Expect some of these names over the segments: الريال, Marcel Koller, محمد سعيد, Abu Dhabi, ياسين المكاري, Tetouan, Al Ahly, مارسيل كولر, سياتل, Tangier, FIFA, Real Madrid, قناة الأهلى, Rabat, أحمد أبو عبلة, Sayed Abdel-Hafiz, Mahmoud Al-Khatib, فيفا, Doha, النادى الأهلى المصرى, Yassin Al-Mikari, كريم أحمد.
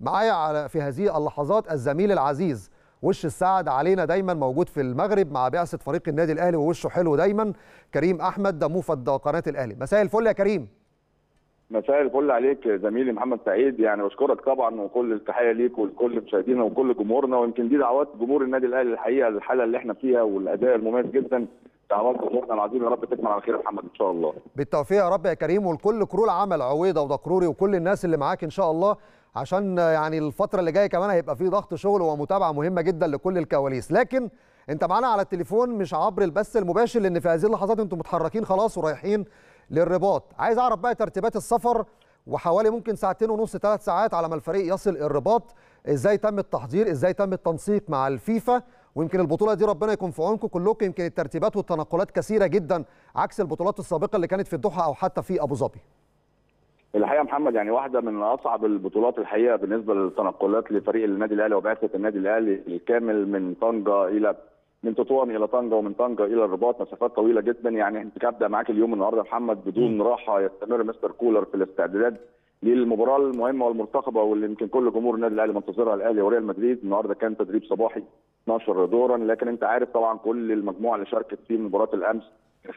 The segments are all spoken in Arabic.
معايا في هذه اللحظات الزميل العزيز وش السعد علينا دايما، موجود في المغرب مع بعثة فريق النادي الأهلي ووشه حلو دايما، كريم أحمد ده موفد قناة الأهلي. مساء الفل يا كريم. مساء الفل عليك زميلي محمد سعيد، يعني بشكرك طبعا وكل التحيه ليك ولكل مشاهدينا وكل جمهورنا، ويمكن دي دعوات جمهور النادي الاهلي الحقيقه الحاله اللي احنا فيها والاداء المميز جدا، دعوات جمهورنا العظيم يا رب تكمل على خير يا محمد ان شاء الله. بالتوفيق يا رب يا كريم، ولكل كرو العمل عويضه ودكروري وكل الناس اللي معاك ان شاء الله، عشان يعني الفتره اللي جايه كمان هيبقى في ضغط شغل ومتابعه مهمه جدا لكل الكواليس. لكن انت معانا على التليفون مش عبر البث المباشر، لان في هذه اللحظات انتم متحركين خلاص ورايحين للرباط. عايز اعرف بقى ترتيبات السفر، وحوالي ممكن ساعتين ونص 3 ساعات على ما الفريق يصل الرباط. ازاي تم التحضير، ازاي تم التنسيق مع الفيفا، ويمكن البطوله دي ربنا يكون في عونكم كلكم، يمكن الترتيبات والتنقلات كثيره جدا عكس البطولات السابقه اللي كانت في الدوحه او حتى في ابو ظبي. الحقيقه محمد يعني واحده من اصعب البطولات الحقيقه بالنسبه للتنقلات لفريق النادي الاهلي وبعثه النادي الاهلي الكامل من طنجه الى من تطوان الى طنجه ومن طنجه الى الرباط، مسافات طويله جدا. يعني انت هبدا معاك اليوم النهارده محمد بدون راحه، يستمر مستر كولر في الاستعدادات للمباراه المهمه والمرتقبه واللي يمكن كل جمهور النادي الاهلي منتظرها، الاهلي وريال مدريد. النهارده كان تدريب صباحي 12 دورا، لكن انت عارف طبعا كل المجموعه اللي شاركت في مباراه الامس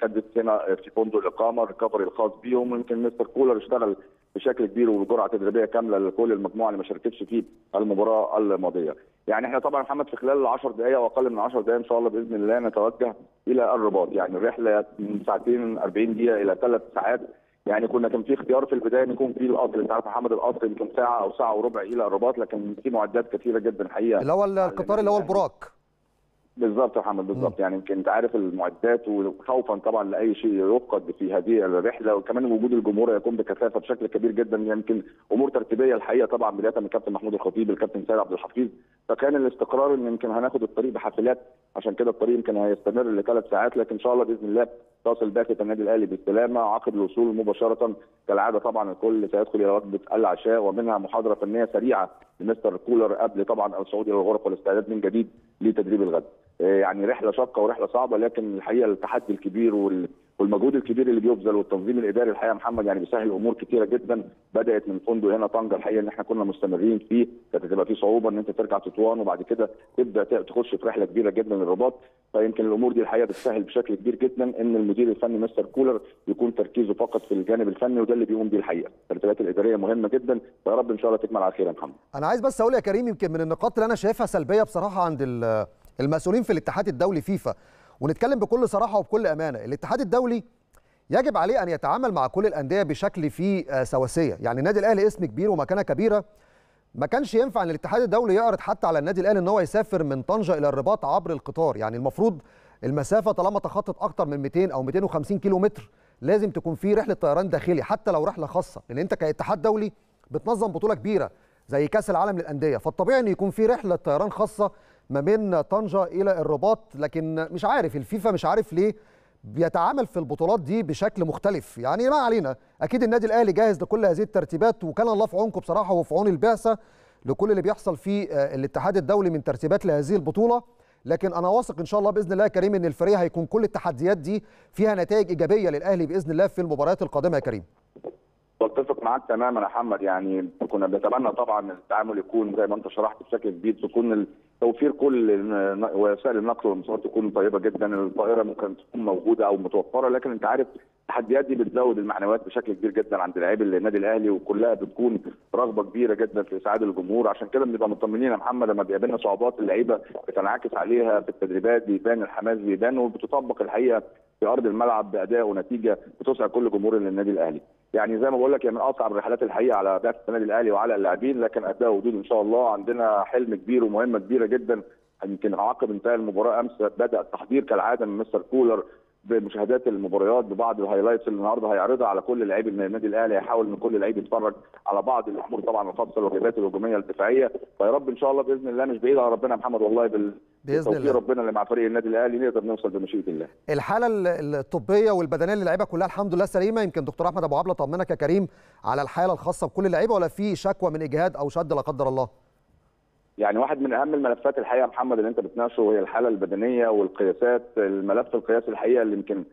خدت هنا في فندق الاقامه الريكفري الخاص بيهم، ويمكن مستر كولر اشتغل بشكل كبير وبجرعه تدريبيه كامله لكل المجموعه اللي ما شاركتش في المباراه الماضيه. يعني احنا طبعا محمد في خلال 10 دقائق واقل من 10 دقائق ان شاء الله باذن الله نتوجه الى الرباط، يعني الرحله من ساعتين 40 دقيقه الى 3 ساعات. يعني كان في اختيار في البدايه ان يكون في القطر، انت عارف محمد القطر يمكن ساعه او ساعه وربع الى الرباط، لكن في معدات كثيره جدا حقيقه اللي هو القطار اللي هو البراك. بالظبط يا محمد بالظبط، يعني يمكن انت عارف المعدات، وخوفا طبعا لاي شيء يفقد في هذه الرحله، وكمان وجود الجمهور يكون بكثافه بشكل كبير جدا. يمكن امور ترتيبيه الحقيقه طبعا بدايه من كابتن محمود الخطيب الكابتن سيد عبد الحفيظ، فكان الاستقرار ان يمكن هناخد الطريق بحافلات، عشان كده الطريق يمكن هيستمر ل3 ساعات، لكن ان شاء الله باذن الله تصل بعثه النادي الاهلي بالسلامه. عقد الوصول مباشره كالعاده طبعا الكل سيدخل الى وجبه العشاء، ومنها محاضره فنيه سريعه لمستر كولر قبل طبعا الصعود الى الغرف والاستعداد من جديد لتدريب الغد. يعني رحله شاقه ورحله صعبه، لكن الحقيقه التحدي الكبير والمجهود الكبير اللي بيبذل والتنظيم الاداري الحقيقه محمد يعني بيسهل امور كثيره جدا، بدات من فندق هنا طنجه الحقيقه ان احنا كنا مستمرين فيه، كانت هتبقى في صعوبه ان انت ترجع تطوان وبعد كده تبدا تخش في رحله كبيره جدا للرباط، فيمكن الامور دي الحقيقه بتسهل بشكل كبير جدا ان المدير الفني مستر كولر يكون تركيزه فقط في الجانب الفني، وده اللي بيقوم بيه الحقيقه. الترتيبات الاداريه مهمه جدا، فيا رب ان شاء الله تكمل على خير يا محمد. انا عايز بس اقول يا كريم، يمكن من النقاط اللي انا شايفها سلبيه بصراحه عند المسؤولين في الاتحاد الدولي فيفا، ونتكلم بكل صراحه وبكل امانه، الاتحاد الدولي يجب عليه ان يتعامل مع كل الانديه بشكل فيه سواسيه. يعني النادي الاهلي اسم كبير ومكانه كبيره، ما كانش ينفع ان الاتحاد الدولي يعرض حتى على النادي الاهلي ان هو يسافر من طنجه الى الرباط عبر القطار. يعني المفروض المسافه طالما تخطت اكتر من 200 او 250 كيلو متر لازم تكون في رحله طيران داخلي، حتى لو رحله خاصه، لان انت كاتحاد دولي بتنظم بطوله كبيره زي كاس العالم للانديه، فالطبيعي ان يكون في رحله طيران خاصه ما بين طنجة إلى الرباط. لكن مش عارف الفيفا، مش عارف ليه بيتعامل في البطولات دي بشكل مختلف. يعني ما علينا، أكيد النادي الأهلي جاهز لكل هذه الترتيبات، وكان الله في عونكم بصراحة وفي عون البعثة لكل اللي بيحصل في الاتحاد الدولي من ترتيبات لهذه البطولة. لكن أنا واثق إن شاء الله بإذن الله يا كريم إن الفريق هيكون كل التحديات دي فيها نتائج إيجابية للأهلي بإذن الله في المباريات القادمة يا كريم. بتفق معاك تماما يا محمد، يعني كنا بنتمنى طبعا التعامل يكون زي ما انت شرحت بشكل كبير، تكون توفير كل وسائل النقل والمواصلات تكون طيبه جدا، الطائره ممكن تكون موجوده او متوفره، لكن انت عارف التحديات دي بتزود المعنويات بشكل كبير جدا عند لاعبي النادي الاهلي، وكلها بتكون رغبه كبيره جدا في اسعاد الجمهور. عشان كده بنبقى مطمنين يا محمد، لما بيقابلنا صعوبات اللعيبه بتنعكس عليها في التدريبات، بيبان الحماس، بيبان وبتطبق الحقيقه في ارض الملعب باداء ونتيجه بتسعد كل جمهور النادي الاهلي. يعني زي ما بقول لك هي من اصعب الرحلات الحقيقه على بعثه النادي الاهلي وعلى اللاعبين، لكن اداء ودود ان شاء الله. عندنا حلم كبير ومهمه كبيره جدا، يمكن عقب انتهاء المباراه امس بدا التحضير كالعاده من مستر كولر بمشاهدات المباريات ببعض الهايلايتس اللي النهارده هيعرضها على كل لاعبي النادي الاهلي، هيحاول ان كل لعيب يتفرج على بعض الامور طبعا الخاصه الواجبات الهجوميه الدفاعيه، فيا رب ان شاء الله باذن الله مش بعيد على ربنا محمد والله باذن الله ربنا اللي مع فريق النادي الاهلي نقدر نوصل بمشيئه الله. الحاله الطبيه والبدنيه للعيبه كلها الحمد لله سليمه. يمكن دكتور احمد ابو عبله طمنك يا كريم على الحاله الخاصه بكل اللعيبه، ولا في شكوى من اجهاد او شد لا قدر الله؟ يعني واحد من اهم الملفات الحقيقه محمد اللي انت بتناقشه وهي الحاله البدنيه والقياسات، الملف القياسي الحقيقه اللي يمكن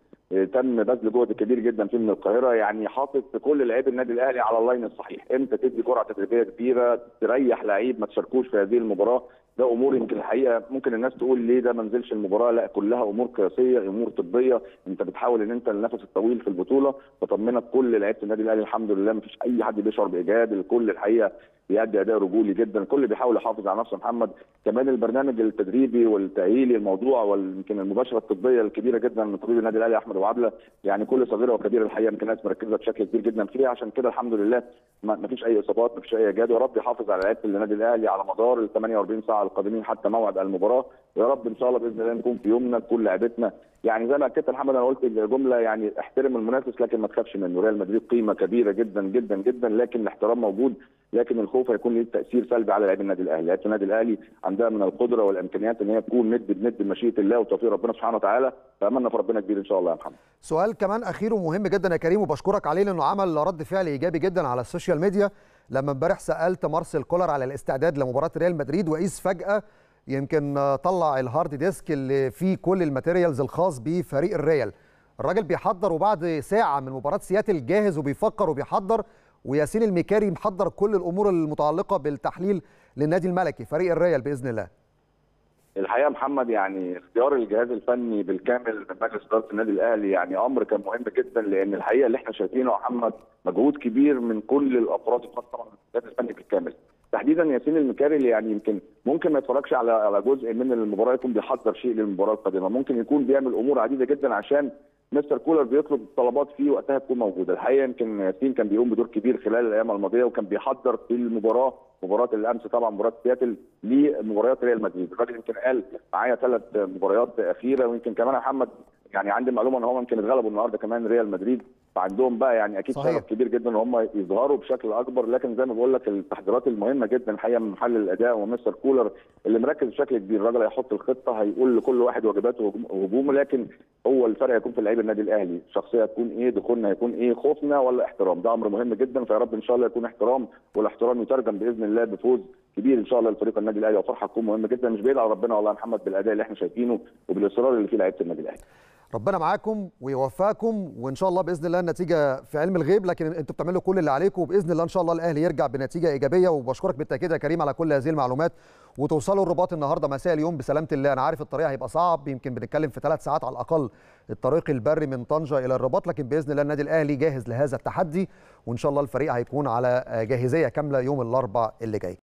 تم بذل جهد كبير جدا فيه من القاهره، يعني حاطط كل لعيبه النادي الاهلي على اللاين الصحيح، امتى تدي جرعه تدريبيه كبيره تريح لعيب ما تشاركوش في هذه المباراه. ده امور يمكن الحقيقه ممكن الناس تقول ليه ده ما نزلش المباراه، لا كلها امور قياسيه، امور طبيه، انت بتحاول ان انت النفس الطويل في البطوله، فطمنك كل لعيبه النادي الاهلي الحمد لله ما فيش اي حد بيشعر باجهاد، الكل الحقيقه بيأدي اداء رجولي جدا، الكل بيحاول يحافظ على نفسه. محمد كمان البرنامج التدريبي والتاهيلي الموضوع ويمكن المباشره الطبيه الكبيره جدا من طبيب النادي الاهلي احمد ابو عبله، يعني كل صغيره وكبيره الحقيقه يمكن الناس مركزه بشكل كبير جدا فيها، عشان كده الحمد لله ما فيش اي اصابات، ما فيش اي اجهاد، يا رب يحافظ على لعيبه النادي الاهلي على مدار ال 48 ساعه القادمين حتى موعد المباراه، يا رب ان شاء الله باذن الله نكون في يومنا كل لعبتنا. يعني زي ما اكدت محمد انا قلت الجمله، يعني احترم المنافس لكن ما تخافش منه، ريال مدريد قيمه كبيره جدا جدا جدا، لكن الاحترام موجود لكن الخوف هيكون له تاثير سلبي على لاعبي النادي الاهلي، لاعبي النادي الاهلي عندها من القدره والامكانيات ان هي تكون ند بند بمشيئه الله وتوفيق ربنا سبحانه وتعالى، فاملنا في ربنا كبير ان شاء الله يا محمد. سؤال كمان اخير ومهم جدا يا كريم وبشكرك عليه لانه عمل رد فعل ايجابي جدا على السوشيال ميديا، لما امبارح سالت مارسيل كولر على الاستعداد لمباراه ريال مدريد وايز فجاه يمكن طلع الهارد ديسك اللي فيه كل الماتيريالز الخاص بفريق الريال، الراجل بيحضر وبعد ساعه من مباراه سياتل جاهز وبيفكر وبيحضر، وياسين المكاري محضر كل الامور المتعلقه بالتحليل للنادي الملكي فريق الريال باذن الله. الحقيقه محمد يعني اختيار الجهاز الفني بالكامل من مجلس اداره النادي الاهلي يعني امر كان مهم جدا، لان الحقيقه اللي احنا شايفينه محمد مجهود كبير من كل الافراد خاصه الجهاز الفني بالكامل، تحديدا ياسين المكاري اللي يعني ممكن ما يتفرجش على جزء من المباراه، يكون بيحضر شيء للمباراه القادمه، ممكن يكون بيعمل امور عديده جدا عشان مستر كولر بيطلب طلبات فيه وقتها تكون موجوده. الحقيقه يمكن ياسين كان بيقوم بدور كبير خلال الايام الماضيه وكان بيحضر في المباراه، مباراه الامس طبعا مباراه سياتل، لمباريات ريال مدريد، الراجل يمكن قال معايا 3 مباريات اخيره، ويمكن كمان يا محمد يعني عندي معلومه ان هم يمكن اتغلبوا النهارده كمان ريال مدريد، فعندهم بقى يعني اكيد شغف كبير جدا ان هم يظهروا بشكل اكبر، لكن زي ما بقول لك التحضيرات المهمه جدا الحقيقه من محلل الاداء ومستر كولر اللي مركز بشكل كبير، الراجل هيحط الخطه، هيقول لكل واحد واجباته وهجومه، لكن هو الفرق هيكون في لعيب النادي الاهلي، شخصيه هتكون ايه، دخولنا هيكون ايه، خوفنا ولا احترام، ده امر مهم جدا، فيا رب ان شاء الله يكون احترام، والاحترام يترجم باذن الله بفوز كبير ان شاء الله لفريق النادي الاهلي، وفرحه تكون مهمه جدا، مش بعيد على ربنا والله يا محمد بالاداء اللي احنا شايفينه وبالاصرار اللي فيه لعيبه النادي الاهلي. ربنا معاكم ويوفقكم وان شاء الله باذن الله النتيجه في علم الغيب، لكن انتوا بتعملوا كل اللي عليكم وباذن الله ان شاء الله الاهلي يرجع بنتيجه ايجابيه، وبشكرك بالتاكيد يا كريم على كل هذه المعلومات، وتوصلوا الرباط النهارده مساء اليوم بسلامه الله. انا عارف الطريق هيبقى صعب، يمكن بنتكلم في 3 ساعات على الاقل الطريق البري من طنجه الى الرباط، لكن باذن الله النادي الاهلي جاهز لهذا التحدي، وان شاء الله الفريق هيكون على جاهزيه كامله يوم الاربعاء اللي جاي.